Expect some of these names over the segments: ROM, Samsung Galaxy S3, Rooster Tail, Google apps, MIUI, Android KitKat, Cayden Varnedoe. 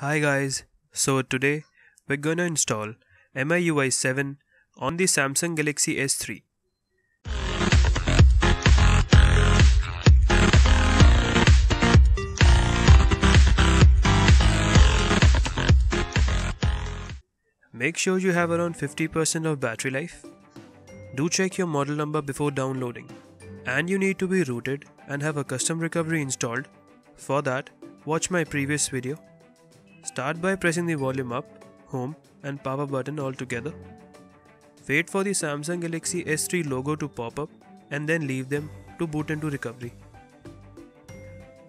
Hi guys, so today we're gonna install MIUI 7 on the Samsung Galaxy S3. Make sure you have around 50% of battery life. Do check your model number before downloading. And you need to be rooted and have a custom recovery installed. For that, watch my previous video. Start by pressing the volume up, home and power button all together. Wait for the Samsung Galaxy S3 logo to pop up and then leave them to boot into recovery.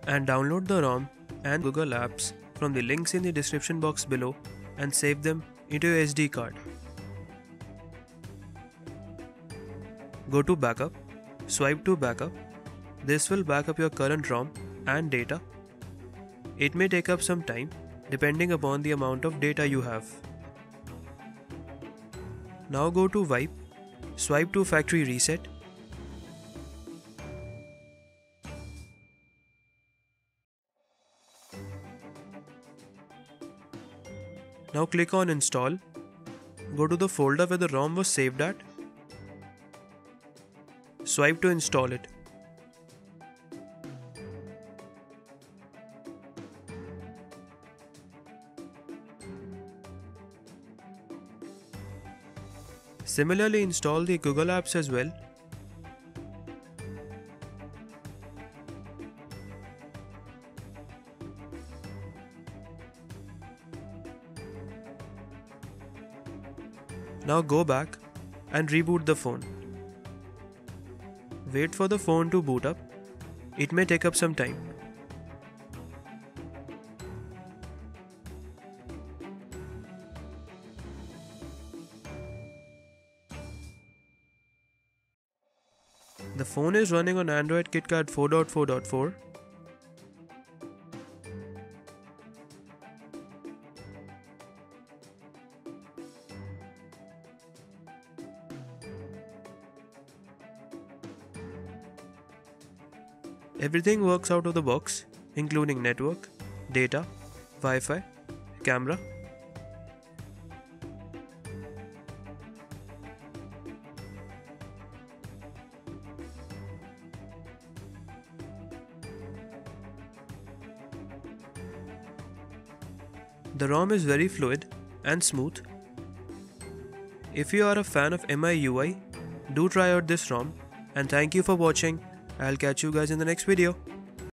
And download the ROM and Google apps from the links in the description box below and save them into your SD card. Go to backup, swipe to backup. This will back up your current ROM and data. It may take up some time, depending upon the amount of data you have. Now go to wipe, swipe to factory reset. Now click on install. Go to the folder where the ROM was saved at. Swipe to install it. Similarly, install the Google apps as well. Now go back and reboot the phone. Wait for the phone to boot up. It may take up some time. The phone is running on Android KitKat 4.4.4. Everything works out of the box, including network, data, Wi-Fi, camera. The ROM is very fluid and smooth. If you are a fan of MIUI, do try out this ROM, and thank you for watching. I'll catch you guys in the next video.